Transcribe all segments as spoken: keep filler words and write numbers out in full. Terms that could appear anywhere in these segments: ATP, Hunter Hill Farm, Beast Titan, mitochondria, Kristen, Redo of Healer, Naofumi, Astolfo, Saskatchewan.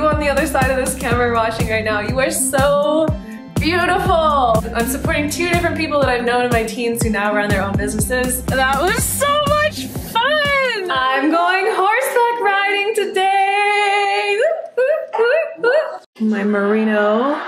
you on the other side of this camera watching right now, you are so beautiful. I'm supporting two different people that I've known in my teens who now run their own businesses. That was so much fun. I'm going horseback riding today. My merino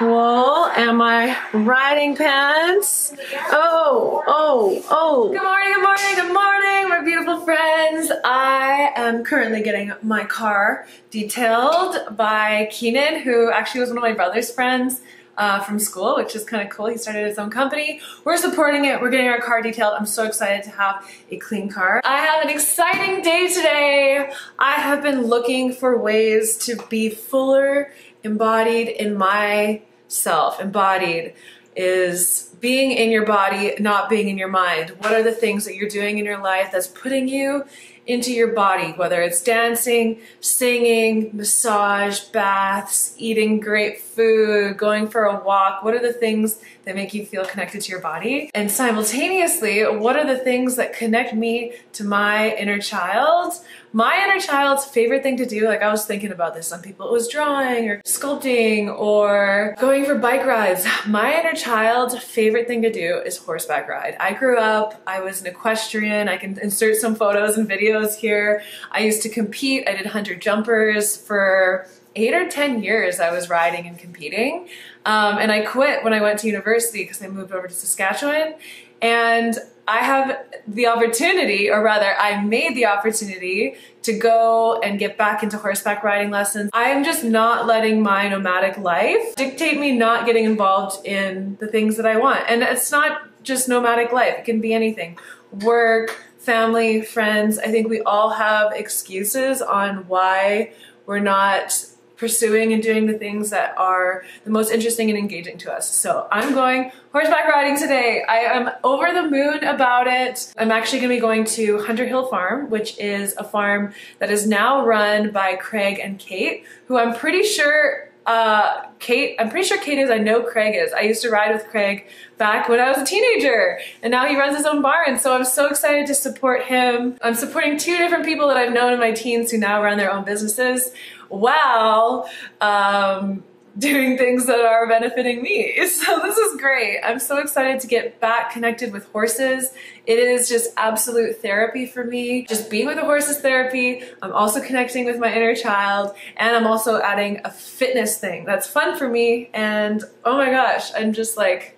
wool and my riding pants. Oh, oh, oh. Good morning, good morning, good morning, my beautiful friends. I am currently getting my car detailed by Keenan, who actually was one of my brother's friends. Uh, from school, which is kind of cool. He started his own company. We're supporting it. We're getting our car detailed. I'm so excited to have a clean car. I have an exciting day today. I have been looking for ways to be fuller, embodied in myself. Embodied is being in your body, not being in your mind. What are the things that you're doing in your life that's putting you into your body, whether it's dancing, singing, massage, baths, eating great food, going for a walk? What are the things that make you feel connected to your body? And simultaneously, what are the things that connect me to my inner child? My inner child's favorite thing to do, like I was thinking about this, some people it was drawing or sculpting or going for bike rides. My inner child's favorite thing to do is horseback ride. I grew up, I was an equestrian. I can insert some photos and videos here. I used to compete. I did hunter jumpers for eight or ten years. I was riding and competing. Um, and I quit when I went to university because I moved over to Saskatchewan. And I have the opportunity, or rather I made the opportunity to go and get back into horseback riding lessons. I am just not letting my nomadic life dictate me not getting involved in the things that I want. And it's not just nomadic life. It can be anything. Work, family, friends. I think we all have excuses on why we're not pursuing and doing the things that are the most interesting and engaging to us. So I'm going horseback riding today. I am over the moon about it. I'm actually gonna be going to Hunter Hill Farm, which is a farm that is now run by Craig and Kate, who I'm pretty sure Uh, Kate, I'm pretty sure Kate is, I know Craig is. I used to ride with Craig back when I was a teenager, and now he runs his own barn, so I'm so excited to support him. I'm supporting two different people that I've known in my teens who now run their own businesses while um, doing things that are benefiting me. So this is great. I'm so excited to get back connected with horses. It is just absolute therapy for me. Just being with a horse is therapy. I'm also connecting with my inner child, and I'm also adding a fitness thing that's fun for me. And oh my gosh, I'm just like,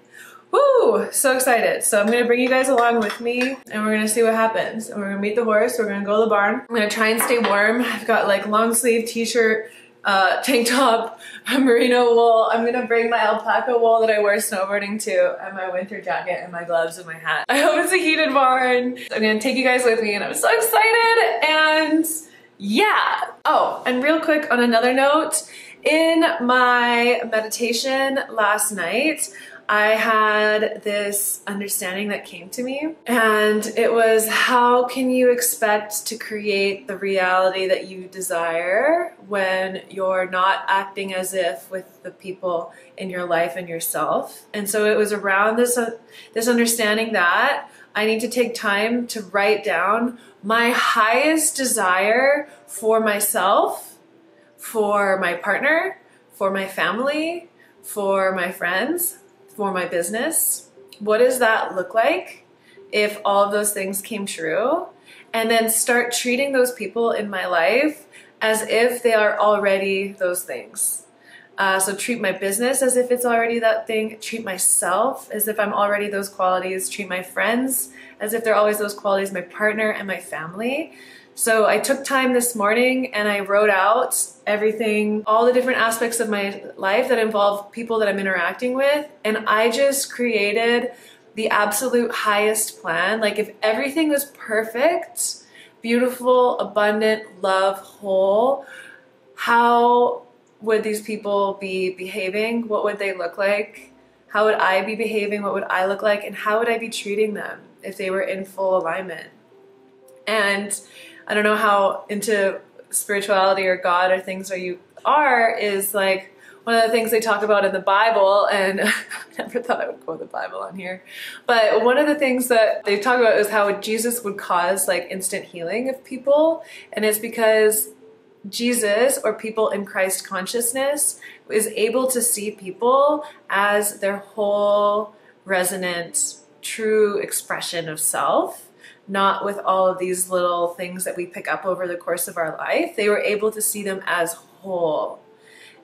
woo, so excited. So I'm gonna bring you guys along with me, and we're gonna see what happens. And we're gonna meet the horse, we're gonna go to the barn. I'm gonna try and stay warm. I've got like long sleeve t-shirt, Uh, tank top, merino wool. I'm gonna bring my alpaca wool that I wear snowboarding to, and my winter jacket and my gloves and my hat. I hope it's a heated barn. I'm gonna take you guys with me, and I'm so excited, and yeah. Oh, and real quick on another note, in my meditation last night, I had this understanding that came to me, and it was, how can you expect to create the reality that you desire when you're not acting as if with the people in your life and yourself? And so it was around this, uh, this understanding that I need to take time to write down my highest desire for myself, for my partner, for my family, for my friends, for my business. What does that look like if all of those things came true? And then start treating those people in my life as if they are already those things. Uh, so treat my business as if it's already that thing. Treat myself as if I'm already those qualities. Treat my friends as if they're always those qualities, my partner and my family. So I took time this morning and I wrote out everything, all the different aspects of my life that involve people that I'm interacting with. And I just created the absolute highest plan. Like if everything was perfect, beautiful, abundant, love, whole, how would these people be behaving? What would they look like? How would I be behaving? What would I look like? And how would I be treating them if they were in full alignment? And I don't know how into spirituality or God or things where you are is like one of the things they talk about in the Bible, and I never thought I would quote the Bible on here, but one of the things that they talk about is how Jesus would cause like instant healing of people, and it's because Jesus, or people in Christ consciousness, is able to see people as their whole, resonant, true expression of self, not with all of these little things that we pick up over the course of our life. They were able to see them as whole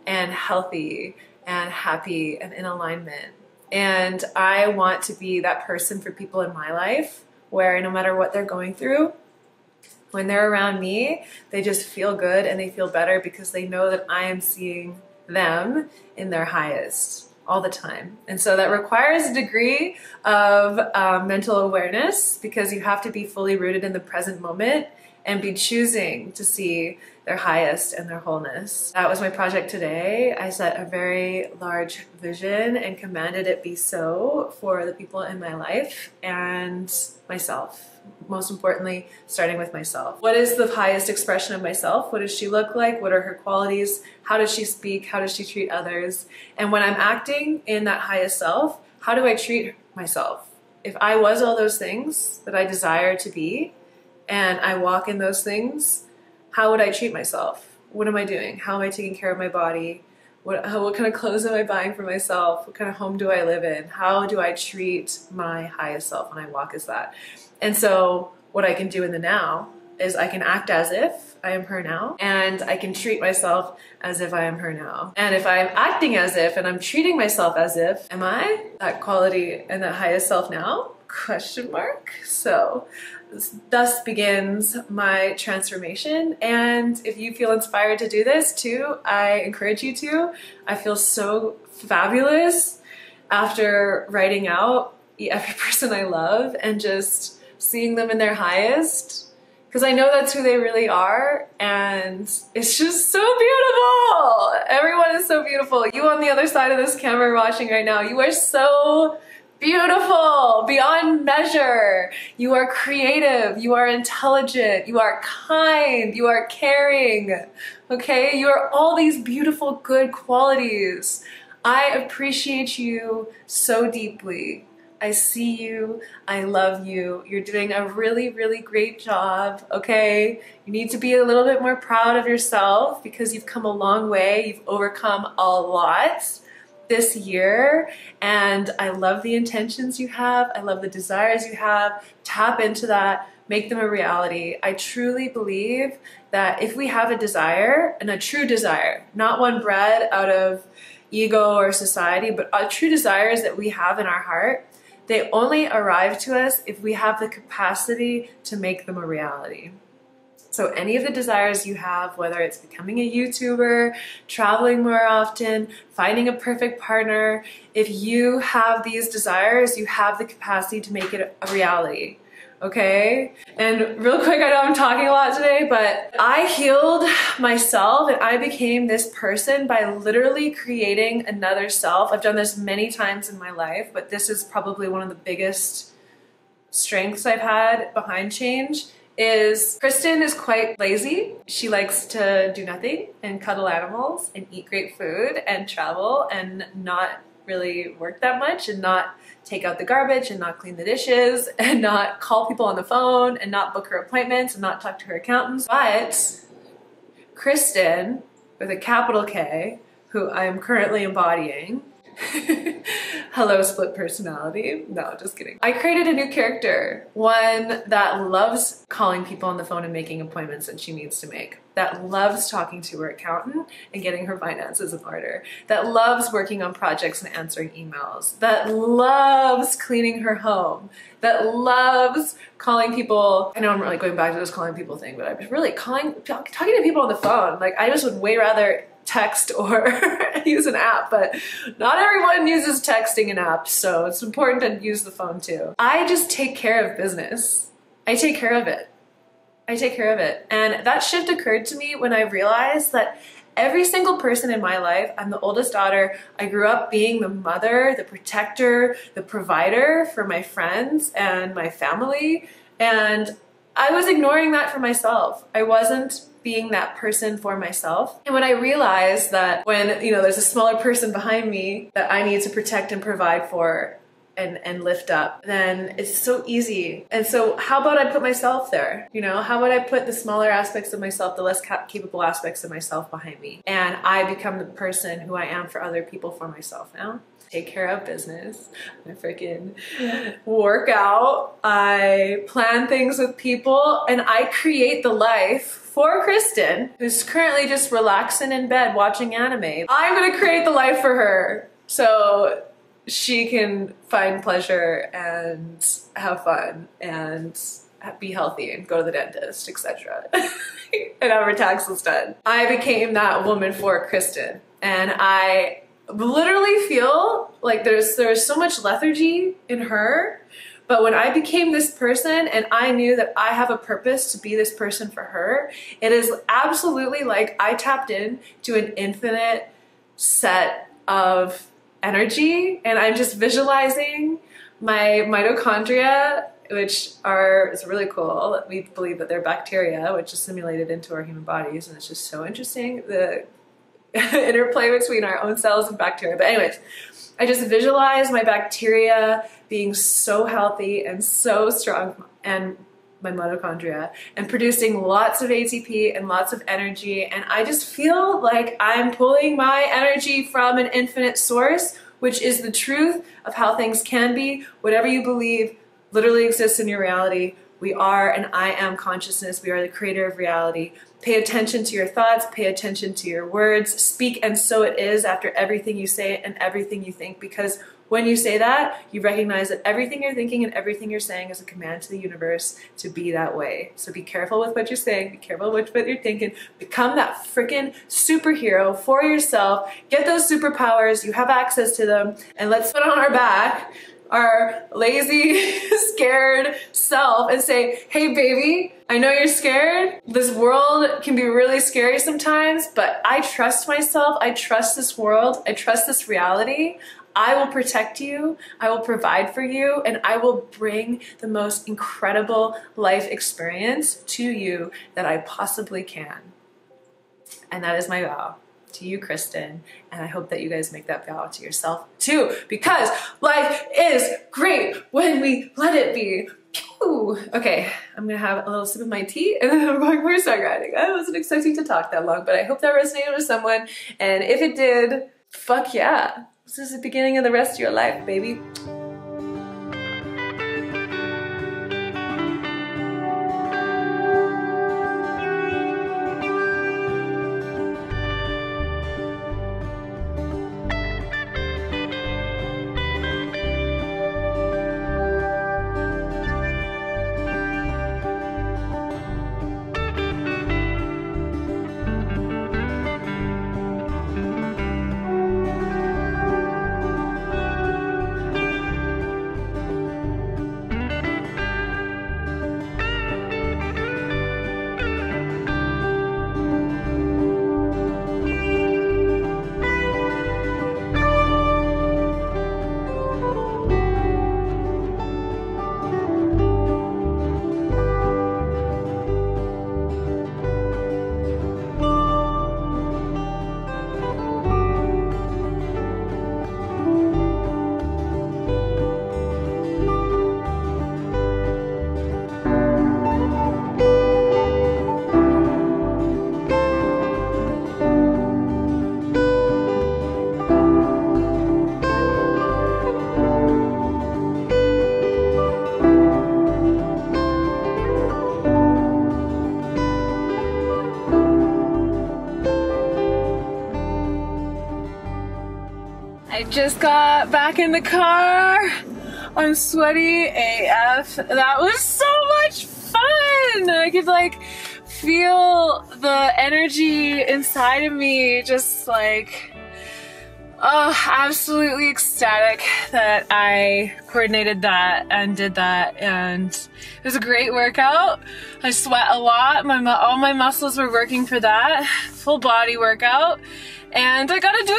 and healthy and happy and in alignment. And I want to be that person for people in my life, where no matter what they're going through, when they're around me, they just feel good and they feel better because they know that I am seeing them in their highest all the time. And so that requires a degree of um, mental awareness, because you have to be fully rooted in the present moment and be choosing to see their highest and their wholeness. That was my project today. I set a very large vision and commanded it be so for the people in my life and myself. Most importantly, starting with myself. What is the highest expression of myself? What does she look like? What are her qualities? How does she speak? How does she treat others? And when I'm acting in that highest self, how do I treat myself? If I was all those things that I desire to be, and I walk in those things, how would I treat myself? What am I doing? How am I taking care of my body? What, how, what kind of clothes am I buying for myself? What kind of home do I live in? How do I treat my highest self when I walk as that? And so what I can do in the now is I can act as if I am her now, and I can treat myself as if I am her now. And if I'm acting as if and I'm treating myself as if, am I that quality and that highest self now? Question mark. So thus begins my transformation. And if you feel inspired to do this too, I encourage you to. I feel so fabulous after writing out every person I love and just seeing them in their highest, because I know that's who they really are, and it's just so beautiful. Everyone is so beautiful. You on the other side of this camera watching right now, you are so beautiful beyond measure. You are creative, you are intelligent, you are kind, you are caring, okay? You are all these beautiful, good qualities. I appreciate you so deeply. I see you, I love you, you're doing a really, really great job, okay? You need to be a little bit more proud of yourself, because you've come a long way, you've overcome a lot this year, and I love the intentions you have, I love the desires you have. Tap into that, make them a reality. I truly believe that if we have a desire, and a true desire, not one bred out of ego or society, but our true desires that we have in our heart, they only arrive to us if we have the capacity to make them a reality. So any of the desires you have, whether it's becoming a YouTuber, traveling more often, finding a perfect partner, if you have these desires, you have the capacity to make it a reality. Okay? And real quick, I know I'm talking a lot today, but I healed myself and I became this person by literally creating another self. I've done this many times in my life, but this is probably one of the biggest strengths I've had behind change, is Kristen is quite lazy. She likes to do nothing and cuddle animals and eat great food and travel and not really work that much and not take out the garbage and not clean the dishes and not call people on the phone and not book her appointments and not talk to her accountants. But Kristen, with a capital K, who I am currently embodying, hello split personality. No, just kidding. I created a new character, one that loves calling people on the phone and making appointments that she needs to make, that loves talking to her accountant and getting her finances in order, that loves working on projects and answering emails, that loves cleaning her home, that loves calling people. I know I'm really going back to this calling people thing, but I was really calling, talking to people on the phone. Like, I just would way rather text or use an app, but not everyone uses texting an app, so it's important to use the phone too. I just take care of business. I take care of it. I take care of it. And that shift occurred to me when I realized that every single person in my life, I'm the oldest daughter, I grew up being the mother, the protector, the provider for my friends and my family, and I was ignoring that for myself. I wasn't being that person for myself. And when I realized that when, you know, there's a smaller person behind me that I need to protect and provide for, and, and lift up, then it's so easy. And so how about I put myself there? You know, how about I put the smaller aspects of myself, the less cap capable aspects of myself behind me? And I become the person who I am for other people, for myself now. Take care of business. I freaking yeah. work out. I plan things with people, and I create the life for Kristen, who's currently just relaxing in bed watching anime. I'm gonna create the life for her so she can find pleasure and have fun and be healthy and go to the dentist, et cetera and have her taxes done. I became that woman for Kristen, and I literally feel like there's there's so much lethargy in her. But when I became this person and I knew that I have a purpose to be this person for her, it is absolutely like I tapped in to an infinite set of energy, and I'm just visualizing my mitochondria, which are, it's really cool. We believe that they're bacteria, which is simulated into our human bodies, and it's just so interesting, the interplay between our own cells and bacteria. But anyways, I just visualize my bacteria being so healthy and so strong, and my mitochondria, and producing lots of A T P and lots of energy, and I just feel like I'm pulling my energy from an infinite source, which is the truth of how things can be. Whatever you believe literally exists in your reality. We are an I am consciousness. We are the creator of reality. Pay attention to your thoughts. Pay attention to your words. Speak and so it is after everything you say and everything you think, because when you say that, you recognize that everything you're thinking and everything you're saying is a command to the universe to be that way. So be careful with what you're saying. Be careful with what you're thinking. Become that freaking superhero for yourself. Get those superpowers. You have access to them. And let's put on our back our lazy, scared self and say, hey baby, I know you're scared. This world can be really scary sometimes, but I trust myself. I trust this world. I trust this reality. I will protect you, I will provide for you, and I will bring the most incredible life experience to you that I possibly can. And that is my vow to you, Kristen, and I hope that you guys make that vow to yourself too, because life is great when we let it be. Ooh. Okay, I'm gonna have a little sip of my tea and then I'm going for a song riding. I wasn't expecting to talk that long, but I hope that resonated with someone, and if it did, fuck yeah. This is the beginning of the rest of your life, baby. Just got back in the car. I'm sweaty A F. That was so much fun. I could like feel the energy inside of me, just like, oh, absolutely ecstatic that I coordinated that and did that, and it was a great workout. I sweat a lot. My all my muscles were working for that full body workout. And I gotta do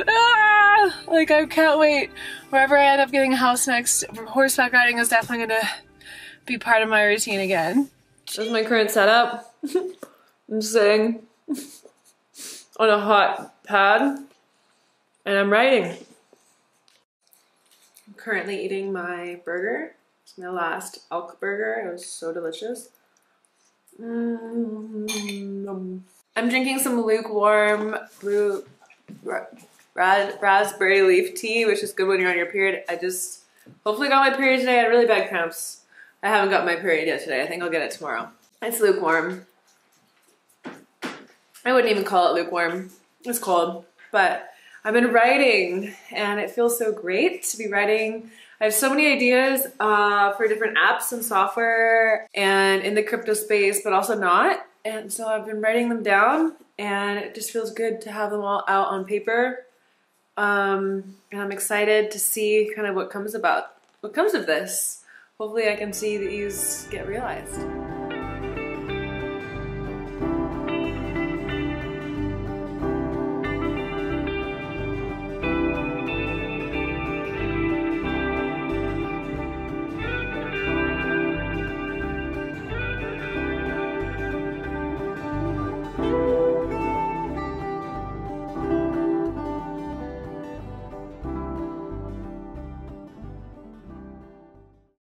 a jump! Ah, like, I can't wait. Wherever I end up getting a house next, horseback riding is definitely gonna be part of my routine again. This is my current setup. I'm sitting on a hot pad, and I'm writing. I'm currently eating my burger. It's my last elk burger. It was so delicious. Mm-hmm. I'm drinking some lukewarm blue ra raspberry leaf tea, which is good when you're on your period. I just hopefully got my period today. I had really bad cramps. I haven't got my period yet today. I think I'll get it tomorrow. It's lukewarm. I wouldn't even call it lukewarm. It's cold, but I've been writing and it feels so great to be writing. I have so many ideas uh, for different apps and software and in the crypto space, but also not. And so I've been writing them down and it just feels good to have them all out on paper. Um, and I'm excited to see kind of what comes about, what comes of this. Hopefully I can see these get realized.